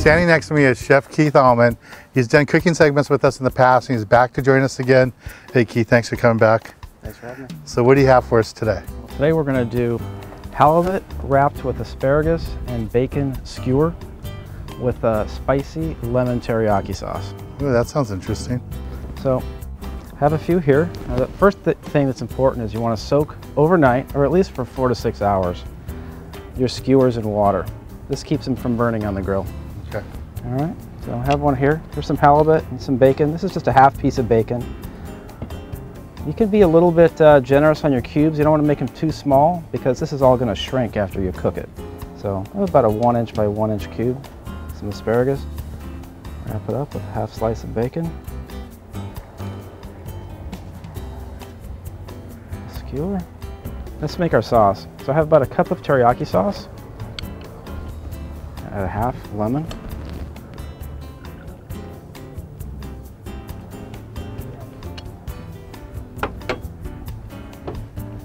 Standing next to me is Chef Keith Allman. He's done cooking segments with us in the past, and he's back to join us again. Hey Keith, thanks for coming back. Thanks for having me. So what do you have for us today? Today we're going to do halibut wrapped with asparagus and bacon skewer with a spicy lemon teriyaki sauce. Ooh, that sounds interesting. So have a few here. Now, the first thing that's important is you want to soak overnight, or at least for 4 to 6 hours, your skewers in water. This keeps them from burning on the grill. Okay. All right, so I have one here. Here's some halibut and some bacon. This is just a half piece of bacon. You can be a little bit generous on your cubes. You don't want to make them too small because this is all going to shrink after you cook it. So I have about a 1 inch by 1 inch cube. Some asparagus. Wrap it up with a half slice of bacon. Skewer. Let's make our sauce. So I have about a cup of teriyaki sauce. Add a half lemon.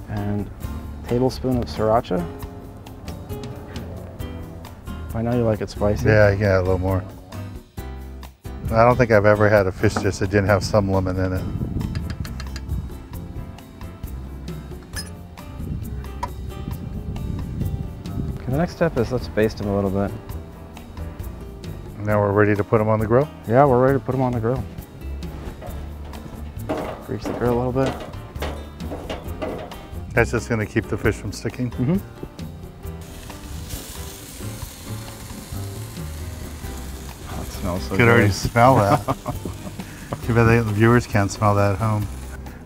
And a tablespoon of sriracha. I know you like it spicy. Yeah, you can add a little more. I don't think I've ever had a fish dish that didn't have some lemon in it. Okay, the next step is let's baste them a little bit. Now we're ready to put them on the grill? Yeah, we're ready to put them on the grill. Grease the grill a little bit. That's just going to keep the fish from sticking? Mm-hmm. So could already smell that. Too bad the viewers can't smell that at home.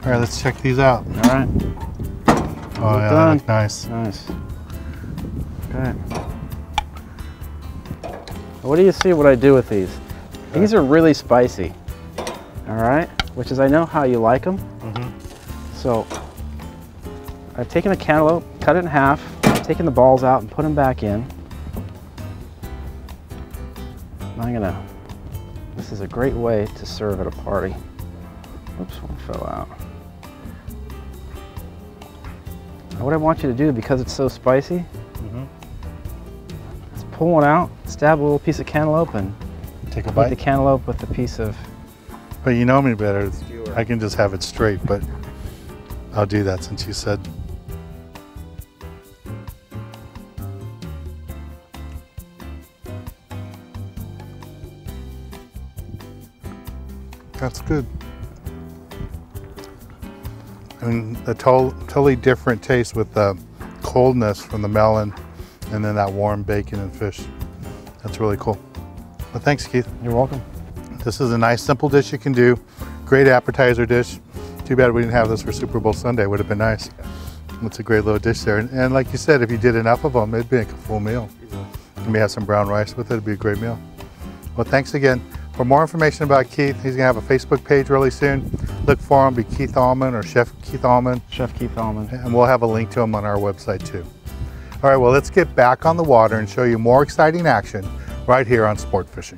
All right, let's check these out. All right. Oh yeah, that looks nice. Nice. Okay. What do you see what I do with these? Okay. These are really spicy. All right, which is I know how you like them. Mm-hmm. So I've taken a cantaloupe, cut it in half, taken the balls out and put them back in. This is a great way to serve at a party. Oops, one fell out. Now what I want you to do, because it's so spicy, is pull one out, stab a little piece of cantaloupe, and take a bite. The cantaloupe with a piece of. But you know me better. Skewer. I can just have it straight, but I'll do that since you said. That's good. I mean, a totally different taste with the coldness from the melon and then that warm bacon and fish. That's really cool. Well, thanks, Keith. You're welcome. This is a nice, simple dish you can do. Great appetizer dish. Too bad we didn't have this for Super Bowl Sunday. Would have been nice. It's a great little dish there. And like you said, if you did enough of them, it'd be like a full meal. And we have some brown rice with it. It'd be a great meal. Well, thanks again. For more information about Keith, he's going to have a Facebook page really soon. Look for him, be Keith Allman or Chef Keith Allman. Chef Keith Allman. And we'll have a link to him on our website too. All right, well, let's get back on the water and show you more exciting action right here on Sport Fishing.